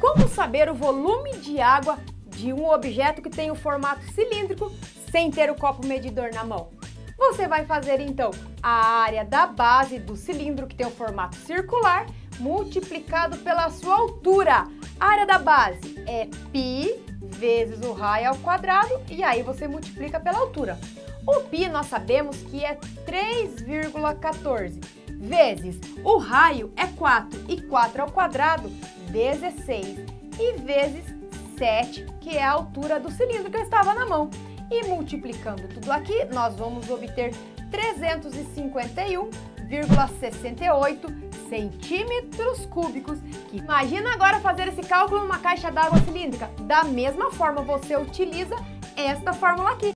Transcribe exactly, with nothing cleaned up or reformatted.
Como saber o volume de água de um objeto que tem o formato cilíndrico sem ter o copo medidor na mão? Você vai fazer então a área da base do cilindro, que tem o formato circular, multiplicado pela sua altura. A área da base é π vezes o raio ao quadrado e aí você multiplica pela altura. O π nós sabemos que é três vírgula quatorze vezes o raio é quatro e quatro ao quadrado, dezesseis, e vezes sete, que é a altura do cilindro que eu estava na mão. E multiplicando tudo aqui, nós vamos obter trezentos e cinquenta e um vírgula sessenta e oito centímetros cúbicos. Imagina agora fazer esse cálculo numa caixa d'água cilíndrica. Da mesma forma, você utiliza esta fórmula aqui.